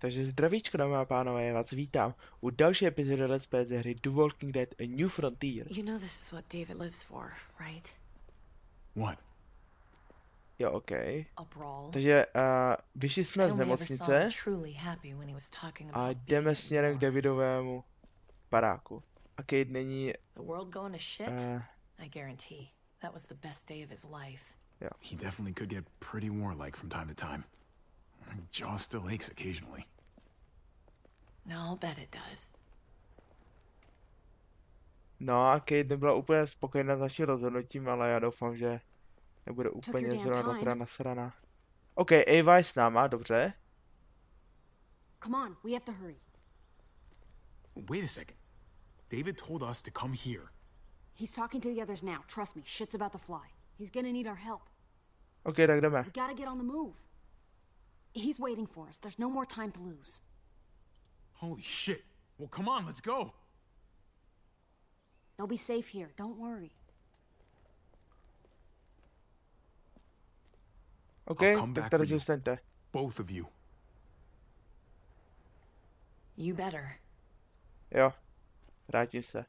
Takže zdravíčko, dámy a pánové, já vás vítám u další epizody Let's Play z hry The Walking Dead: A New Frontier. You know this is what David lives for, right? What? Jo, okay. Takže vyšli jsme z nemocnice a jdeme směrem k Davidovému baráku. A Kate není... I guarantee that was the best day of his life. Yeah. He definitely could get pretty warlike from time to time. My jaw still aches occasionally. No, I'll bet it does. No, a Kate nebyla úplně spokojená s naším rozhodnutím, ale já doufám, že nebude úplně zrovna nasraná. OK, Ava je s náma, dobře. Come on, we have to hurry. Wait a second. David told us to come here. He's talking to the others now. Trust me, shit's about to fly. He's gonna need our help. Okay, tak jdeme. We gotta get on the move. He's waiting for us. There's no more time to lose. Holy shit. Well, come on, let's go. They'll be safe here. Don't worry. Okay, tak tady zůstaňte. Both of you. You better. Jo, vrátím se.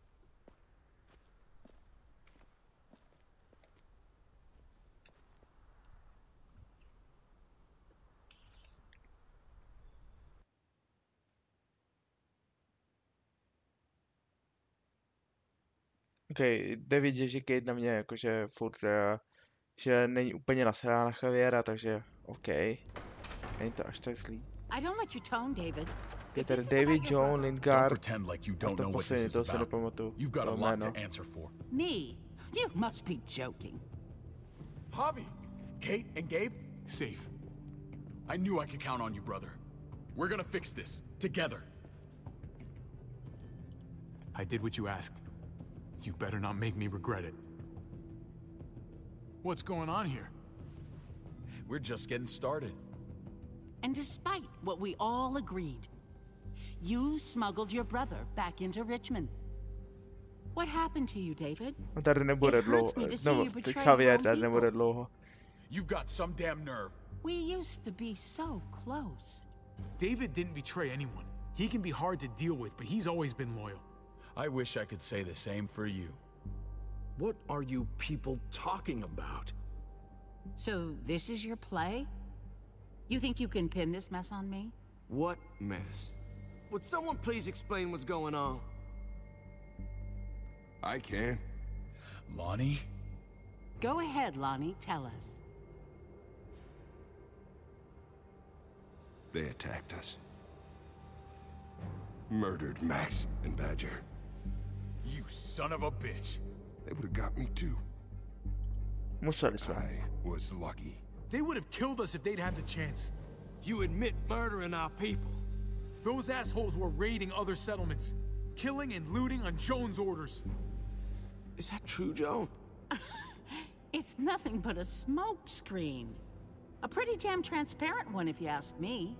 Okay, David je, že Kate na mě jakože furt, že není úplně nasraná na Javiera, takže OK. Není to až tak zlý. Je tady David, Joan, Lindgard, a to poslední, toho se nepamatuju. Javi, Kate and Gabe, safe. I knew I could count on you, brother. We're gonna fix this, together. I did what you asked. You better not make me regret it. What's going on here? We're just getting started. And despite what we all agreed, you smuggled your brother back into Richmond. What happened to you, David? It hurts me to see you betray your own people. You've got some damn nerve. We used to be so close. David didn't betray anyone. He can be hard to deal with, but he's always been loyal. I wish I could say the same for you. What are you people talking about? So this is your play? You think you can pin this mess on me? What mess? Would someone please explain what's going on? I can. Lonnie? Go ahead, Lonnie, tell us. They attacked us. Murdered Max and Badger. You son of a bitch! They would have got me too. I was lucky. They would have killed us if they'd had the chance. You admit murdering our people. Those assholes were raiding other settlements, killing and looting on Joan's orders. Is that true, Joan? It's nothing but a smoke screen. A pretty damn transparent one, if you ask me.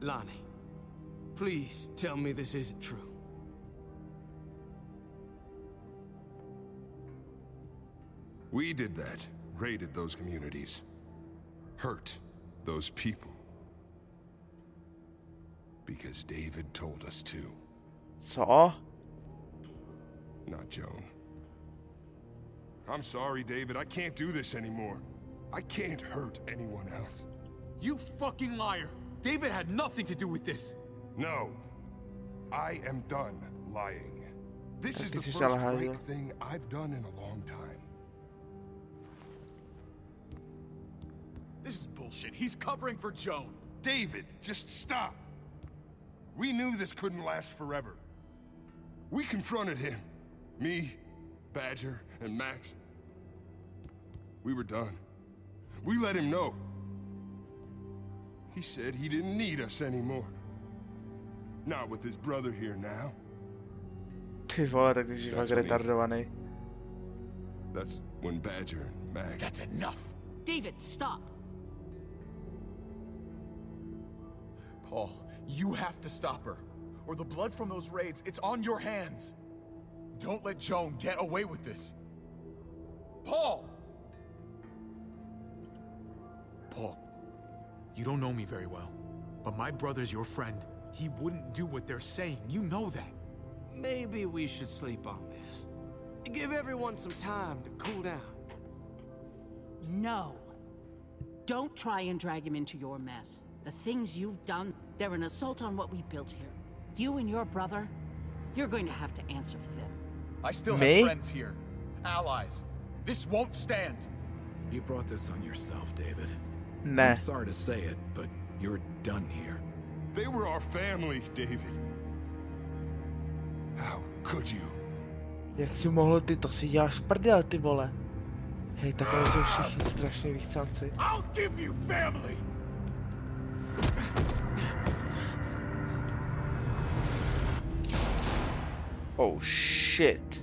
Lonnie, please tell me this isn't true. We did that, raided those communities, hurt those people, because David told us to. Saw? Not Joan. I'm sorry, David, I can't do this anymore. I can't hurt anyone else. You fucking liar! David had nothing to do with this! No, I am done lying. This is the first great thing I've done in a long time. This is bullshit. He's covering for Joan. David, just stop. We knew this couldn't last forever. We confronted him. Me, Badger, and Max. We were done. We let him know. He said he didn't need us anymore. Not with his brother here now. That's when Badger and Max... That's enough! David, stop! Paul, you have to stop her, or the blood from those raids, it's on your hands. Don't let Joan get away with this. Paul! Paul, you don't know me very well. But my brother's your friend. He wouldn't do what they're saying. You know that. Maybe we should sleep on this. Give everyone some time to cool down. No. Don't try and drag him into your mess. The things you've done, they're an assault on what we built here. You and your brother, you're going to have to answer for them. I still have friends here. Allies. This won't stand. You brought this on yourself, David. I'm sorry to say it, but you're done here. They were our family, David. How could you? Jak si mohlo ty, to si děláš prdel, ty vole. Hej, takové jsou všichni strašně vychcánci. I'll give you family. Oh shit.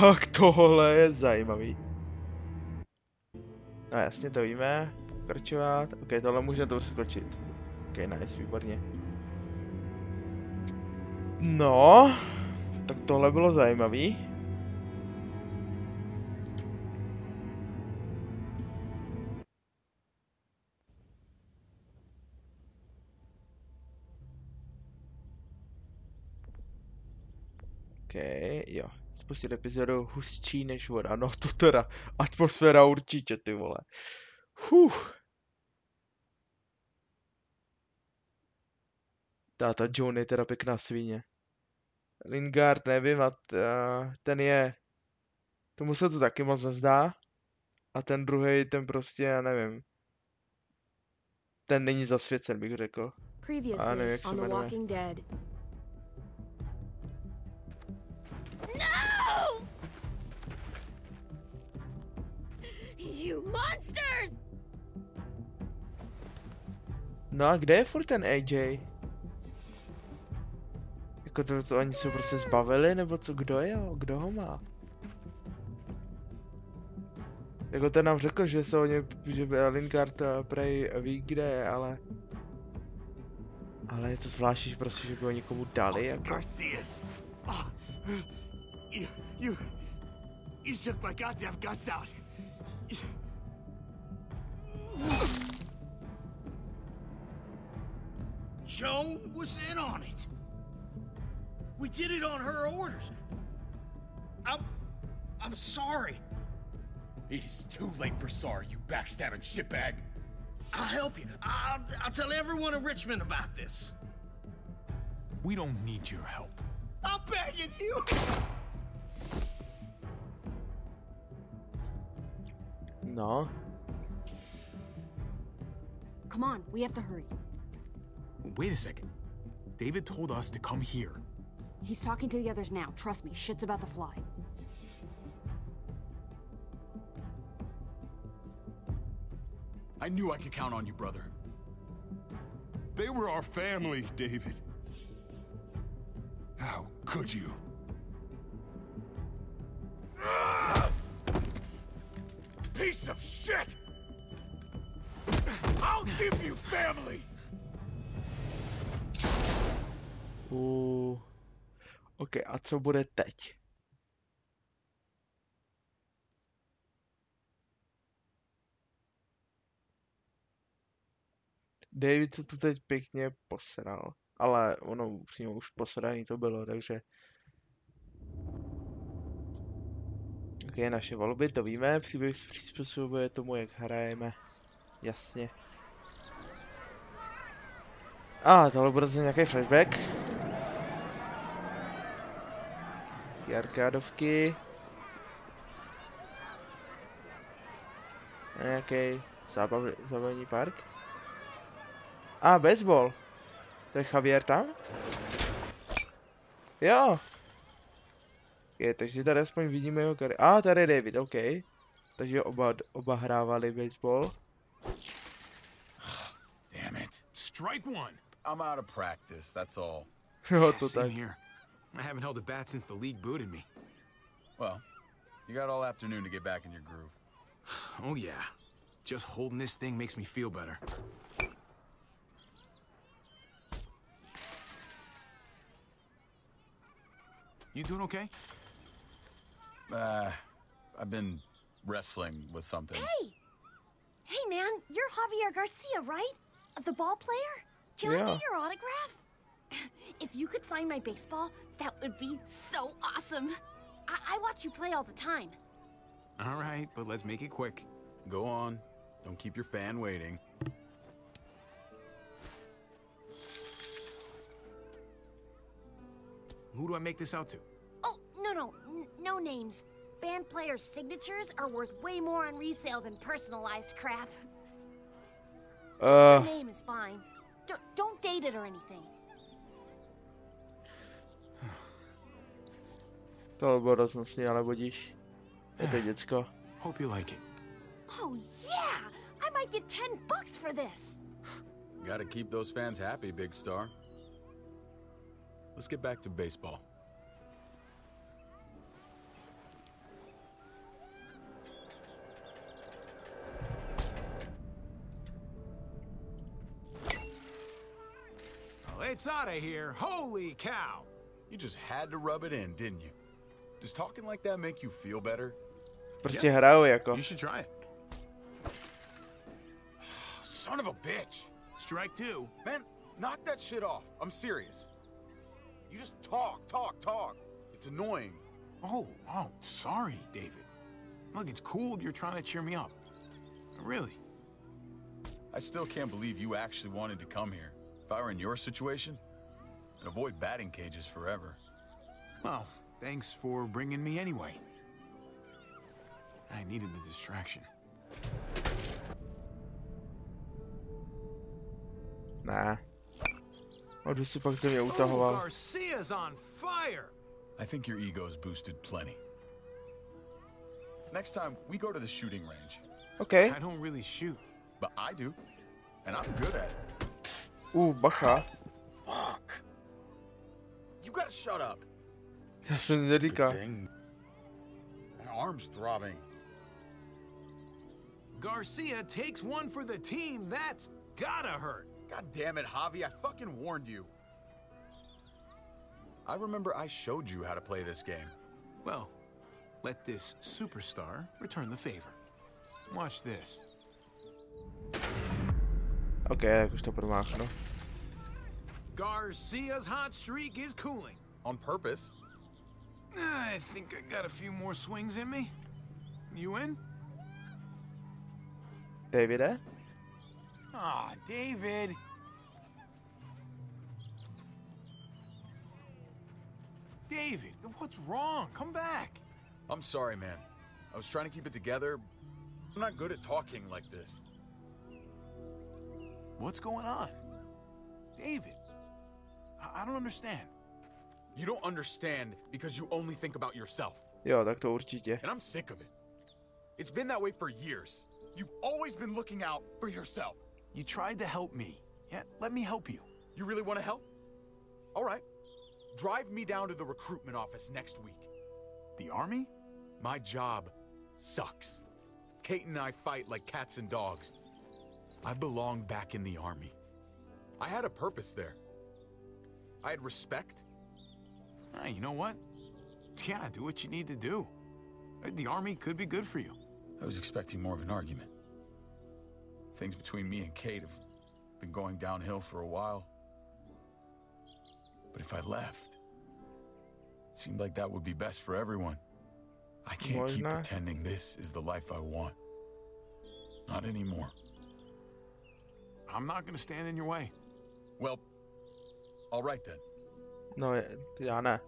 Tak tohle je zajímavý. No jasně, to víme. Pokračovat. Ok, tohle můžeme to přeskočit. Ok, nice, výborně. No, tak tohle bylo zajímavý. Okay, jo, spustit epizodu hustší než voda, no to teda, atmosféra určitě, ty vole. Huh. Ta Joan je teda pěkná svině. Lingard, nevím, a ten je, tomu se to taky moc nezdá. A ten druhý, ten prostě, já nevím. Ten není zasvěcen, bych řekl. A nevím, jak se jmenuje. No! You monsters! No a kde je furt ten AJ? Jako to oni se prostě zbavili, nebo co, kdo je, kdo ho má? Jako ten nám řekl, že se o ně, že Lingard prej ví kde je, ale... Ale je to zvláštní, prostě, že by ho někomu dali, jako... You shook my goddamn guts out. Joan was in on it. We did it on her orders. I'm sorry. It is too late for sorry, you backstabbing shitbag. I'll help you. I'll tell everyone in Richmond about this. We don't need your help. I'm begging you. No. Come on, we have to hurry. Wait a second. David told us to come here. He's talking to the others now. Trust me, shit's about to fly. I knew I could count on you, brother. They were our family, David. How could you? Piece of shit! I'll give you family! Ok, a co bude teď? David se to teď pěkně poseral. Ale ono upřímně už posraný to bylo, takže... Ok, naše volby, to víme, příběh se přizpůsobuje tomu, jak hrajeme. Jasně. A, tohle bude zase nějaký flashback. Ty arkádovky. Nějaký zábavní park. A, baseball. To je Javier tam? Jo. Je, takže tady aspoň vidíme jeho kariéru. A, tady je David, ok. Takže oba hrávali baseball. Damn it. Strike one. I'm out of practice, that's all. Jo, to tak. I haven't held a bat since the league booted me. Well, you got all afternoon to get back in your groove. Oh yeah. Just holding this thing makes me feel better. You doing okay? I've been wrestling with something. Hey! Hey, man, you're Javier Garcia, right? The ball player? Can I get your autograph? If you could sign my baseball, that would be so awesome. I watch you play all the time. All right, but let's make it quick. Go on. Don't keep your fan waiting. Who do I make this out to? Oh, no names. Band players' signatures are worth way more on resale than personalized crap. Just your name is fine. Don't date it or anything. To bylo doznostně, ale budíš. Je to děcko. Hope you like it. Oh yeah! I might get $10 for this. Gotta keep those fans happy, big star. Let's get back to baseball. Well, it's out of here. Holy cow! You just had to rub it in, didn't you? Does talking like that make you feel better? Yeah, you should try it. Son of a bitch. Strike two. Man, knock that shit off. I'm serious. You just talk. It's annoying. Oh, sorry, David. Look, it's cool you're trying to cheer me up. Really. I still can't believe you actually wanted to come here. If I were in your situation, I'd avoid batting cages forever. Well, thanks for bringing me anyway. I needed the distraction. Nah. Oh, Garcia's on fire! I think your ego's boosted plenty. Next time, we go to the shooting range. Okay. I don't really shoot. But I do. And I'm good at it. Ooh, bacha. Fuck. You gotta shut up. My arm's throbbing. Garcia takes one for the team. That's gotta hurt. God damn it, Javi, I fucking warned you. I remember I showed you how to play this game. Well, let this superstar return the favor. Watch this. Okay, Garcia's hot streak is cooling. On purpose. I think I got a few more swings in me. You in? David, eh? Aw, David. David, what's wrong? Come back. I'm sorry, man. I was trying to keep it together. I'm not good at talking like this. What's going on? David, I don't understand. You don't understand because you only think about yourself. Jo, tak to určitě. And I'm sick of it. It's been that way for years. You've always been looking out for yourself. You tried to help me. Yeah, let me help you. You really want to help? All right. Drive me down to the recruitment office next week. The army? My job sucks. Kate and I fight like cats and dogs. I belong back in the army. I had a purpose there. I had respect. You know what? Yeah, do what you need to do. The army could be good for you. I was expecting more of an argument. Things between me and Kate have been going downhill for a while. But if I left, it seemed like that would be best for everyone. I can't keep pretending this is the life I want. Not anymore. I'm not going to stand in your way. Well, all right then. No, I'm not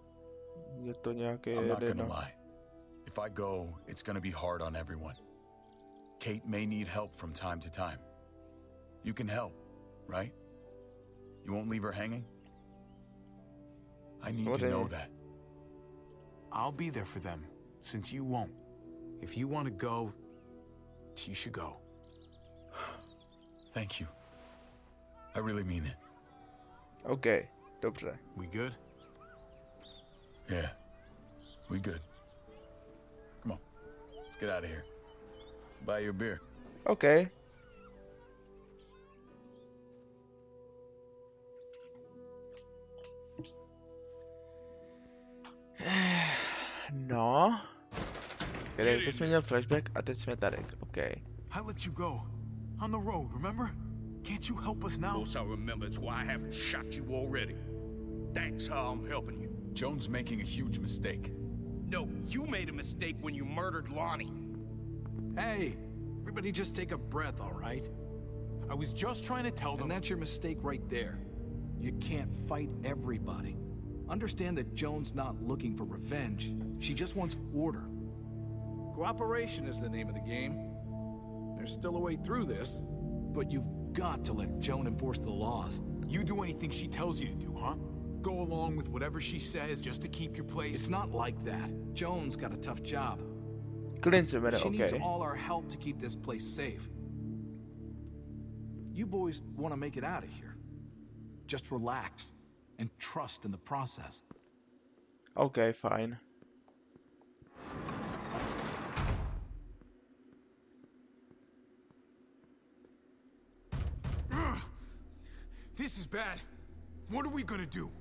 going to lie. If I go, it's going to be hard on everyone. Kate may need help from time to time. You can help, right? You won't leave her hanging? I need to know that. I'll be there for them, since you won't. If you want to go, you should go. Thank you. I really mean it. Okay, dobrze. We good? Yeah, we good. Come on, let's get out of here. Buy your beer. Okay. No. Teď jsme měli flashback a teď jsme tady. Okay. I let you go on the road, remember? Can't you help us now? Of course I remember. That's why I haven't shot you already. That's how I'm helping you. Joan's making a huge mistake. No, you made a mistake when you murdered Lonnie. Hey, everybody just take a breath, all right? I was just trying to tell them... And that's your mistake right there. You can't fight everybody. Understand that Joan's not looking for revenge. She just wants order. Cooperation is the name of the game. There's still a way through this, but you've got to let Joan enforce the laws. You do anything she tells you to do, huh? Go along with whatever she says just to keep your place. It's not like that. Joan's got a tough job. She needs all our help to keep this place safe. You boys want to make it out of here. Just relax and trust in the process. Okay, fine. This is bad. What are we gonna do?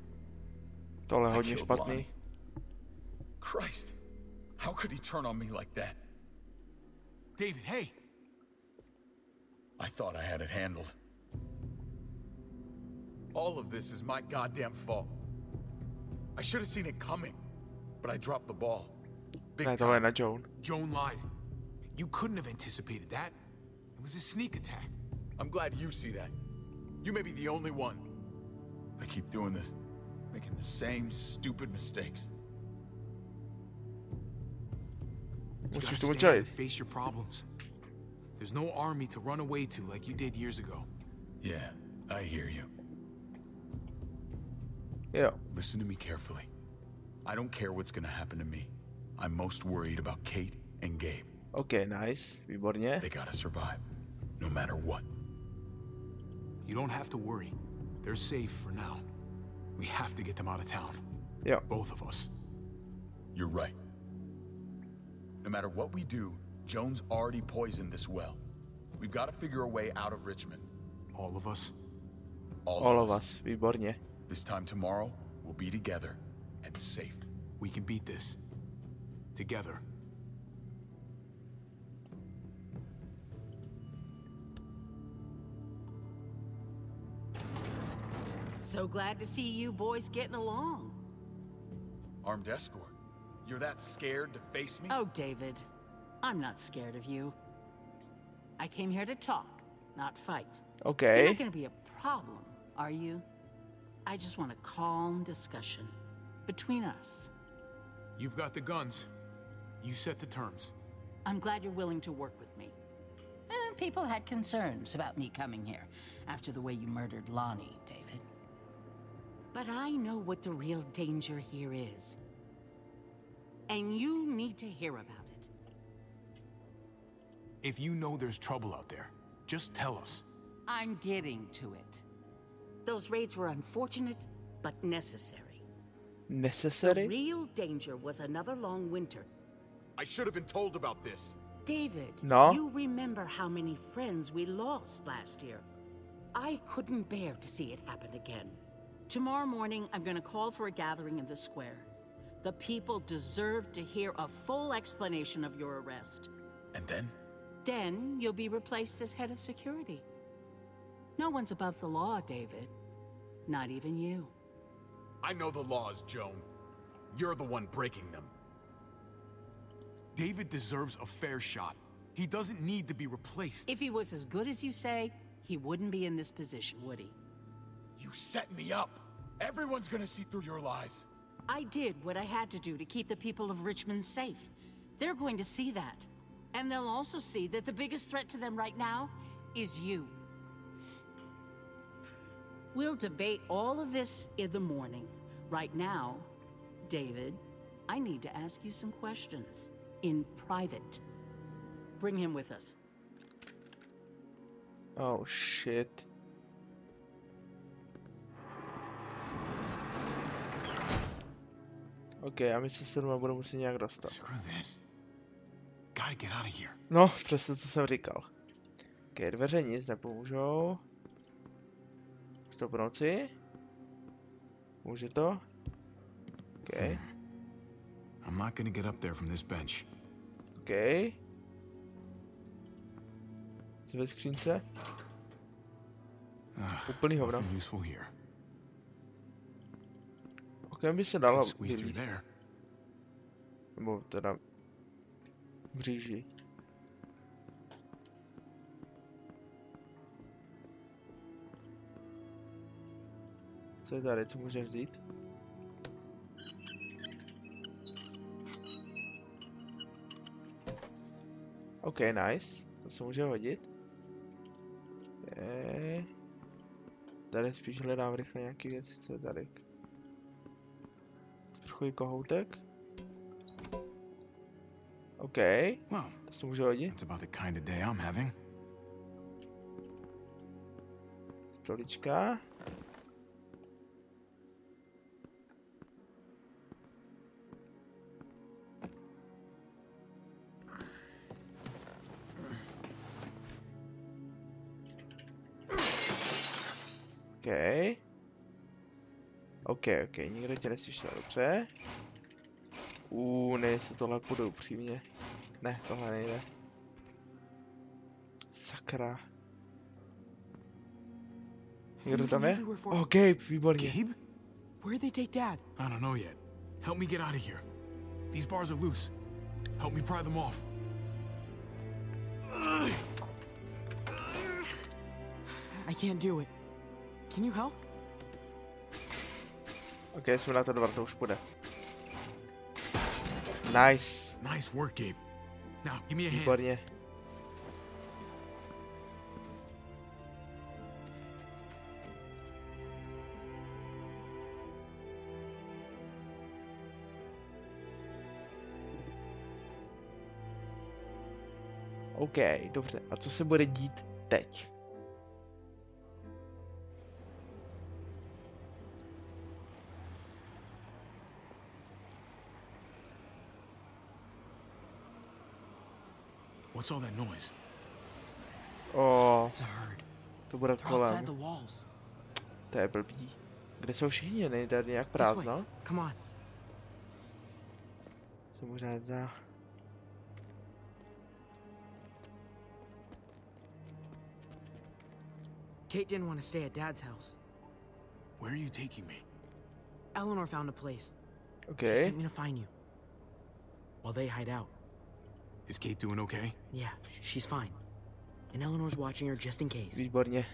I killed Lonnie. Christ, how could he turn on me like that? David, hey. I thought I had it handled. All of this is my goddamn fault. I should have seen it coming, but I dropped the ball. Big time. Joan lied. You couldn't have anticipated that. It was a sneak attack. I'm glad you see that. You may be the only one. I keep doing this, making the same stupid mistakes. Face your problems. There's no army to run away to like you did years ago. Yeah, I hear you. Yeah. Listen to me carefully. I don't care what's gonna happen to me. I'm most worried about Kate and Gabe. Okay, nice. They gotta survive, no matter what. You don't have to worry. They're safe for now. We have to get them out of town. Yeah. Both of us. You're right. No matter what we do, Joan's already poisoned this well. We've got to figure a way out of Richmond. All of us? All of us. Výborně. This time tomorrow, we'll be together and safe. We can beat this. Together. So glad to see you boys getting along. Armed escort? You're that scared to face me? Oh, David. I'm not scared of you. I came here to talk, not fight. Okay. You're not going to be a problem, are you? I just want a calm discussion between us. You've got the guns. You set the terms. I'm glad you're willing to work with me. People had concerns about me coming here after the way you murdered Lonnie, David. But I know what the real danger here is. And you need to hear about it. If you know there's trouble out there, just tell us. I'm getting to it. Those raids were unfortunate, but necessary. Necessary? The real danger was another long winter. I should have been told about this. David, you remember how many friends we lost last year. I couldn't bear to see it happen again. Tomorrow morning, I'm going to call for a gathering in the square. The people deserve to hear a full explanation of your arrest. And then? Then you'll be replaced as head of security. No one's above the law, David. Not even you. I know the laws, Joan. You're the one breaking them. David deserves a fair shot. He doesn't need to be replaced. If he was as good as you say, he wouldn't be in this position, would he? You set me up. Everyone's gonna see through your lies. I did what I had to do to keep the people of Richmond safe. They're going to see that. And they'll also see that the biggest threat to them right now is you. We'll debate all of this in the morning. Right now, David, I need to ask you some questions in private. Bring him with us. Oh, shit. Okay, a my se zrovna budeme muset nějak dostat. No, přesně co jsem říkal. Okay, dveře nic nepomůžou. Stopnoci. Může to? Okay. I'm not gonna get up there from this bench. Okay. Co ve skřínce? Hopefully, nothing useful here. Okay, maybe sit down. Squeeze through there. Move that up. Bříži. Co je tady? Co můžeme vzít? OK, nice. To se může hodit. Okay. Tady spíš hledám rychle nějaké věci, co je tady. Trochu kohoutek. OK. To se může hodit. Stolička. OK, nikdo tě neslyšel, dobře. Ne, jestli tohle půjde upřímně. Ne, tohle nejde. Sakra. Někdo tam je? Oh, Gabe, výborně. Gabe? Where did they take Dad? I don't know yet. Help me get out of here. These bars are loose. Help me pry them off. I can't do it. Can you help? OK, jsme na ten dvar, to už půjde. Nice. Nice work, Gabe. Now, give me a hand. Výborně. OK, dobře. A co se bude dít teď? What's all that noise? Oh, it's a herd. To bude kolem. To je blbý. Kde jsou všichni? Není tady nějak prázdno? Co možná za... Kate didn't want to stay at Dad's house. Where are you taking me? Eleanor found a place. Okay. She sent me to find you. While they hide out. Is Kate doing okay? Yeah, she's fine. And Eleanor's watching her just in case. Výborně.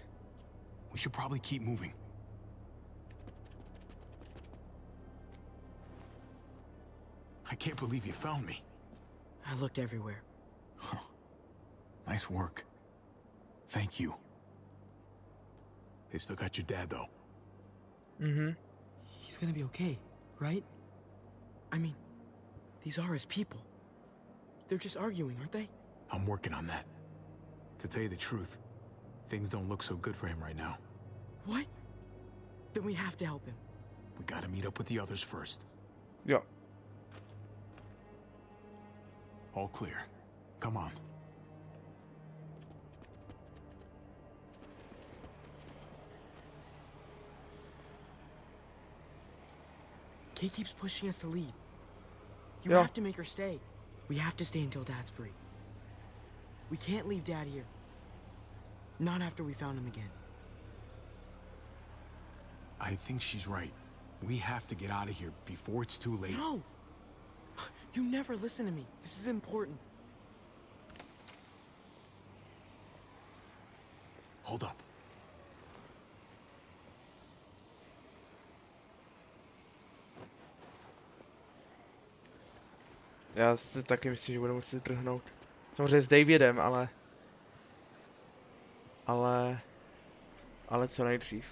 We should probably keep moving. I can't believe you found me. I looked everywhere. Huh. Nice work. Thank you. They've still got your dad, though. Mm-hmm. He's gonna be okay, right? I mean, these are his people. They're just arguing, aren't they? I'm working on that. To tell you the truth, things don't look so good for him right now. What? Then we have to help him. We gotta meet up with the others first. Yeah. All clear. Come on. Kate keeps pushing us to leave. You have to make her stay. We have to stay until Dad's free. We can't leave Dad here. Not after we found him again. I think she's right. We have to get out of here before it's too late. No! You never listen to me. This is important. Hold up. Já si taky myslím, že budu muset trhnout. Samozřejmě s Davidem, ale co nejdřív.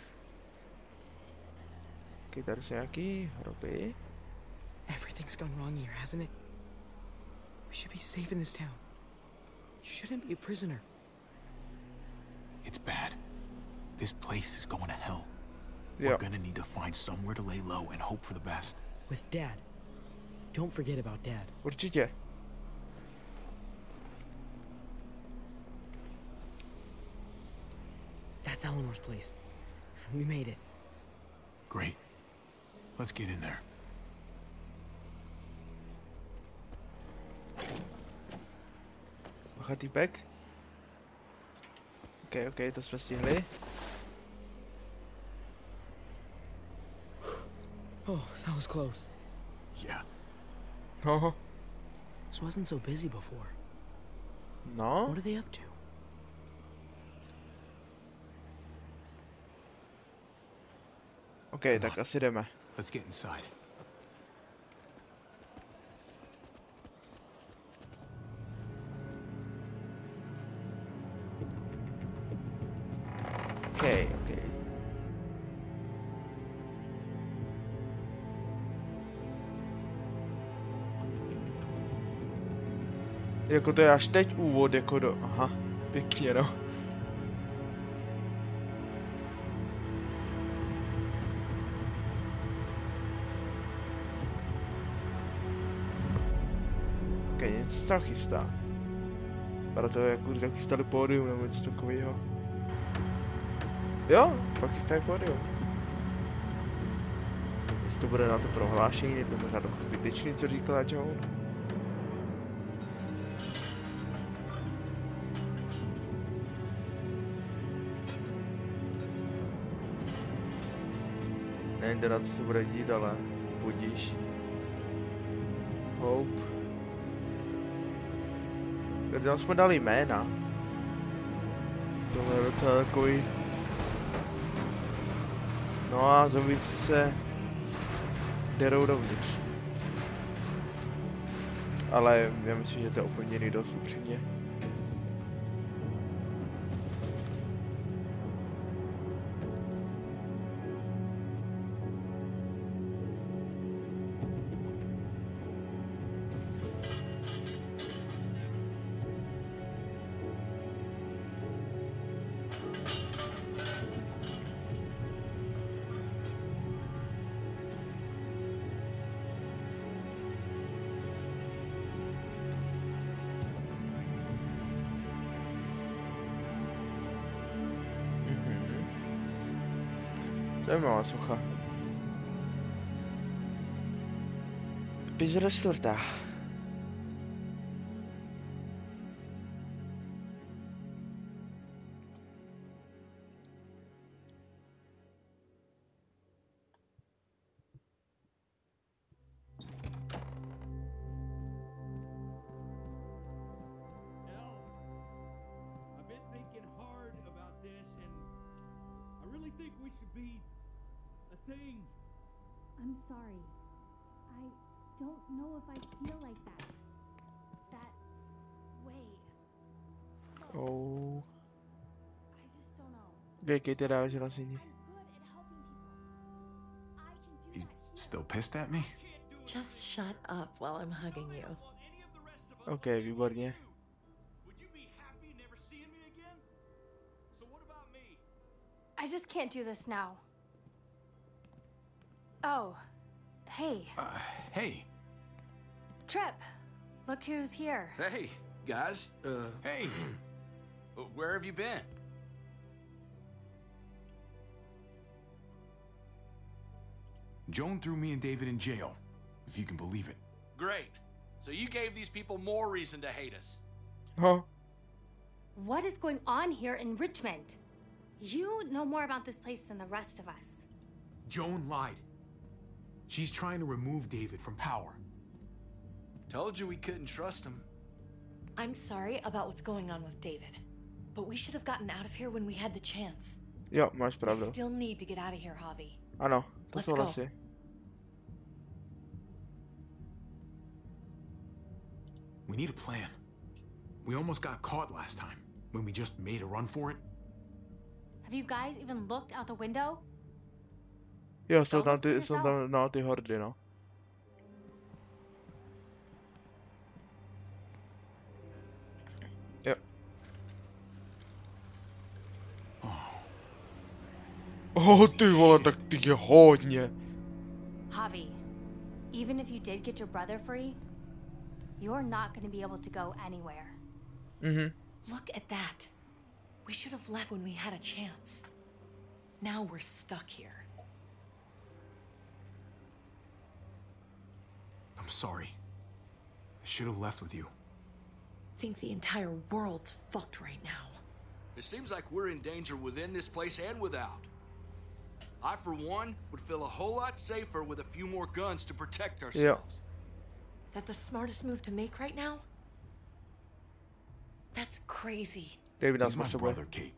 OK, tady jsou nějaký hroby. Everything's gone wrong here, hasn't it? We should be safe in this town. You shouldn't be a prisoner. It's bad. This place is going to hell. We're gonna need to find somewhere to lay low and hope for the best. With Dad. Don't forget about Dad. Určitě. That's Eleanor's place. We made it. Great. Let's get in there. Bacha týpek. OK, to jsme stihli. Oh, that was close. Yeah. Oh. This wasn't so busy before. No? What are they up to? Okay, taka sirena. Let's get inside. Okay, okay. Jako to je až teď úvod, jako do... Aha, pěkně, no. Ok, něco se tam chystá. Vypadá to, jako kdyby chystali pódium nebo něco takového. Jo, fakt chystají pódium. Jestli to bude na to prohlášení, je to možná dokud zbytečný, co říkala Joan. Nevím teda, co se bude dít, ale budíš. Hope. Tam jsme dali jména. Tohle je docela takový. No a zombici se derou dovnitř. Ale já myslím, že to je úplně dost upřímně. Zajímavá socha. Epizoda 4. Kate dala, že nasení. He's still pissed at me? Just shut up while I'm hugging you. Okay, výborně. Would you be happy never seeing me again? So what about me? I just can't do this now. Oh. Hey. Hey. Trip. Look who's here. Hey, guys. Hey. Where have you been? Joan threw me and David in jail, if you can believe it. Great. So you gave these people more reason to hate us. Huh? What is going on here in Richmond? You know more about this place than the rest of us. Joan lied. She's trying to remove David from power. Told you we couldn't trust him. I'm sorry about what's going on with David, but we should have gotten out of here when we had the chance. Yeah, máš pravdu. We still need to get out of here, Javi. Ano, to souhlasí. We need a plan. We almost got caught last time when we just made a run for it. Have you guys even looked out the window? Jo, jsou tam na ty hordy, no. Jo. Oh, ty vole, tak ty je hodně. Javi, even if you did get your brother free, you're not going to be able to go anywhere. Mhm. Look at that. We should have left when we had a chance. Now we're stuck here. I'm sorry. I should have left with you. I think the entire world's fucked right now. It seems like we're in danger within this place and without. I, for one, would feel a whole lot safer with a few more guns to protect ourselves. Yep. That the smartest move to make right now? That's crazy. David, that's my brother, Kate.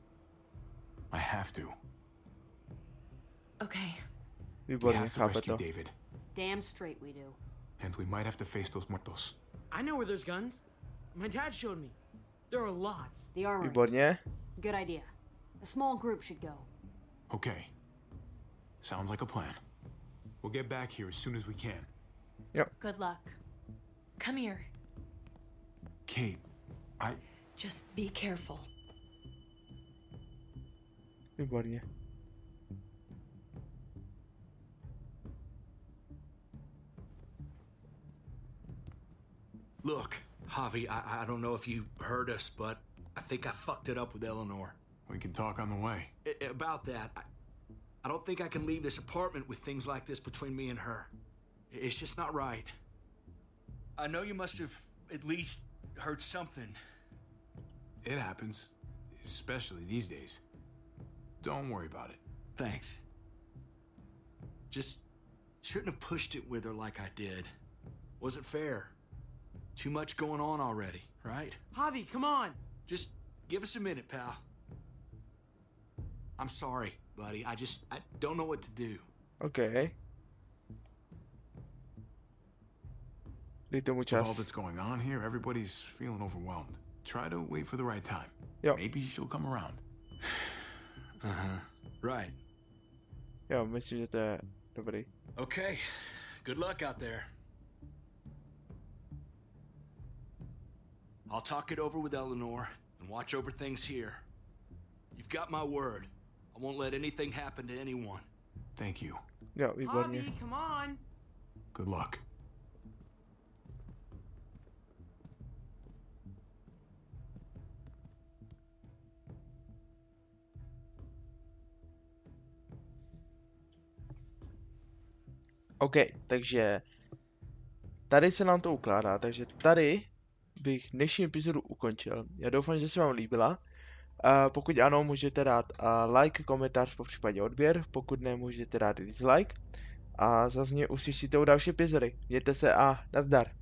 I have to. Okay. We have to rescue David. Damn straight we do. And we might have to face those muertos. I know where there's guns. My dad showed me. There are lots. The armory. Good idea. A small group should go. Okay. Sounds like a plan. We'll get back here as soon as we can. Yep. Good luck. Come here. Kate, I... Just be careful. Everybody. Look, Javi, I don't know if you heard us, but I think I fucked it up with Eleanor. We can talk on the way. About that, I don't think I can leave this apartment with things like this between me and her. It's just not right. I know you must have at least heard something. It happens, especially these days. Don't worry about it. Thanks. Just shouldn't have pushed it with her like I did. Wasn't fair. Too much going on already, right? Javi, come on! Just give us a minute, pal. I'm sorry, buddy. I don't know what to do. Okay. With all that's going on here, everybody's feeling overwhelmed. Try to wait for the right time. Yep. Maybe she'll come around. Right. Yeah, message at that nobody. Okay. Good luck out there. I'll talk it over with Eleanor and watch over things here. You've got my word. I won't let anything happen to anyone. Thank you. Yeah, we both need. Come on. Good luck. OK, takže tady se nám to ukládá, takže tady bych dnešní epizodu ukončil. Já doufám, že se vám líbila. Pokud ano, můžete dát like, komentář, popřípadě odběr, pokud ne, můžete dát dislike. A zase mě uslyšíte u další epizody. Mějte se a nazdar.